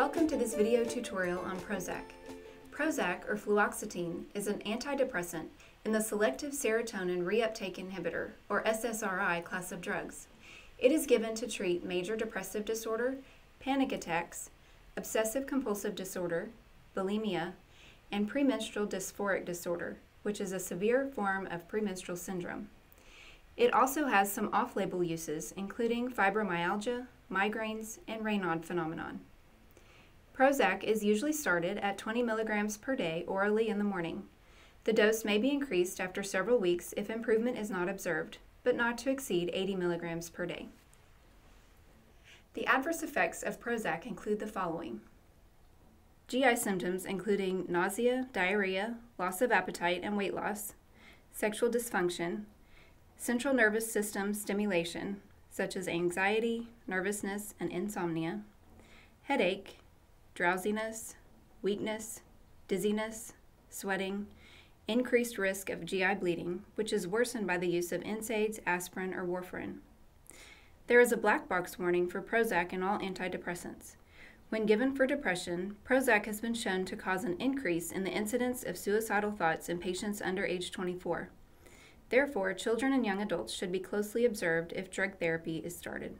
Welcome to this video tutorial on Prozac. Prozac, or fluoxetine, is an antidepressant and the selective serotonin reuptake inhibitor, or SSRI, class of drugs. It is given to treat major depressive disorder, panic attacks, obsessive compulsive disorder, bulimia, and premenstrual dysphoric disorder, which is a severe form of premenstrual syndrome. It also has some off-label uses, including fibromyalgia, migraines, and Raynaud phenomenon. Prozac is usually started at 20 milligrams per day orally in the morning. The dose may be increased after several weeks if improvement is not observed, but not to exceed 80 milligrams per day. The adverse effects of Prozac include the following: GI symptoms including nausea, diarrhea, loss of appetite and weight loss, sexual dysfunction, central nervous system stimulation, such as anxiety, nervousness, and insomnia, headache, drowsiness, weakness, dizziness, sweating, increased risk of GI bleeding, which is worsened by the use of NSAIDs, aspirin, or warfarin. There is a black box warning for Prozac and all antidepressants. When given for depression, Prozac has been shown to cause an increase in the incidence of suicidal thoughts in patients under age 24. Therefore, children and young adults should be closely observed if drug therapy is started.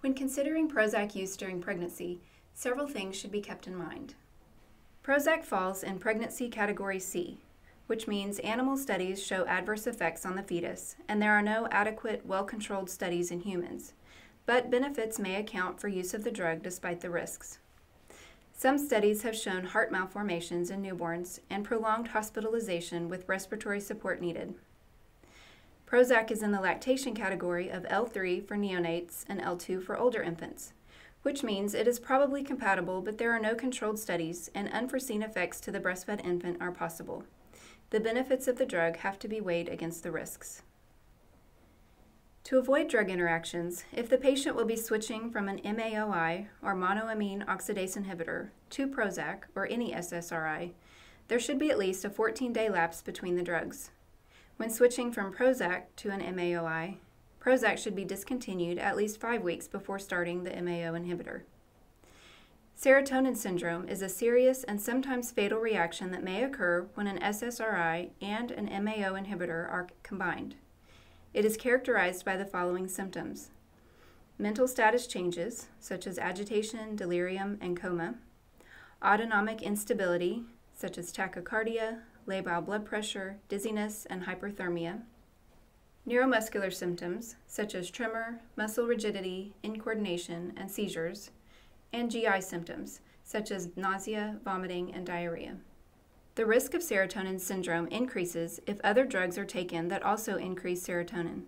When considering Prozac use during pregnancy, several things should be kept in mind. Prozac falls in pregnancy category C, which means animal studies show adverse effects on the fetus, and there are no adequate, well-controlled studies in humans, but benefits may account for use of the drug despite the risks. Some studies have shown heart malformations in newborns and prolonged hospitalization with respiratory support needed. Prozac is in the lactation category of L3 for neonates and L2 for older infants, which means it is probably compatible, but there are no controlled studies and unforeseen effects to the breastfed infant are possible. The benefits of the drug have to be weighed against the risks. To avoid drug interactions, if the patient will be switching from an MAOI, or monoamine oxidase inhibitor, to Prozac or any SSRI, there should be at least a 14-day lapse between the drugs. When switching from Prozac to an MAOI, Prozac should be discontinued at least 5 weeks before starting the MAO inhibitor. Serotonin syndrome is a serious and sometimes fatal reaction that may occur when an SSRI and an MAO inhibitor are combined. It is characterized by the following symptoms: mental status changes, such as agitation, delirium, and coma, autonomic instability, such as tachycardia, labile blood pressure, dizziness, and hyperthermia, neuromuscular symptoms such as tremor, muscle rigidity, incoordination, and seizures, and GI symptoms such as nausea, vomiting, and diarrhea. The risk of serotonin syndrome increases if other drugs are taken that also increase serotonin,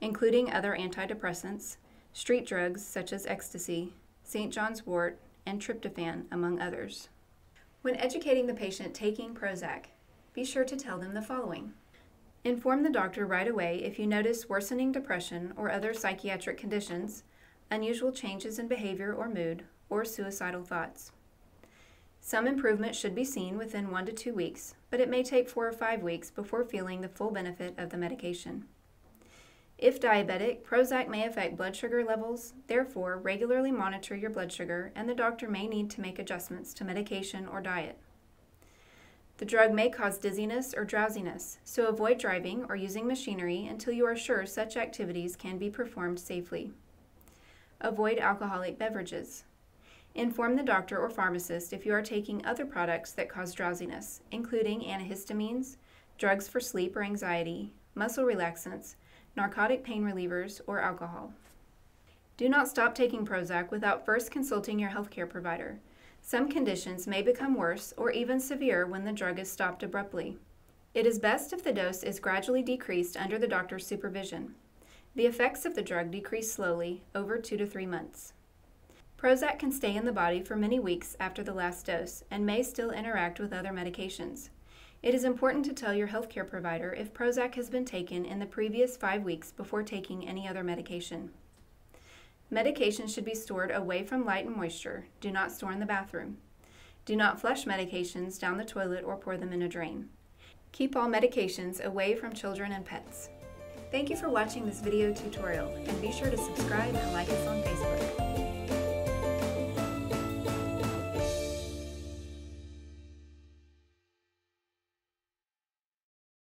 including other antidepressants, street drugs such as ecstasy, St. John's wort, and tryptophan, among others. When educating the patient taking Prozac, be sure to tell them the following. Inform the doctor right away if you notice worsening depression or other psychiatric conditions, unusual changes in behavior or mood, or suicidal thoughts. Some improvement should be seen within 1 to 2 weeks, but it may take 4 or 5 weeks before feeling the full benefit of the medication. If diabetic, Prozac may affect blood sugar levels, therefore regularly monitor your blood sugar, and the doctor may need to make adjustments to medication or diet. The drug may cause dizziness or drowsiness, so avoid driving or using machinery until you are sure such activities can be performed safely. Avoid alcoholic beverages. Inform the doctor or pharmacist if you are taking other products that cause drowsiness, including antihistamines, drugs for sleep or anxiety, muscle relaxants, narcotic pain relievers, or alcohol. Do not stop taking Prozac without first consulting your healthcare provider. Some conditions may become worse or even severe when the drug is stopped abruptly. It is best if the dose is gradually decreased under the doctor's supervision. The effects of the drug decrease slowly over 2 to 3 months. Prozac can stay in the body for many weeks after the last dose and may still interact with other medications. It is important to tell your healthcare provider if Prozac has been taken in the previous 5 weeks before taking any other medication. Medication should be stored away from light and moisture. Do not store in the bathroom. Do not flush medications down the toilet or pour them in a drain. Keep all medications away from children and pets. Thank you for watching this video tutorial, and be sure to subscribe and like us on Facebook.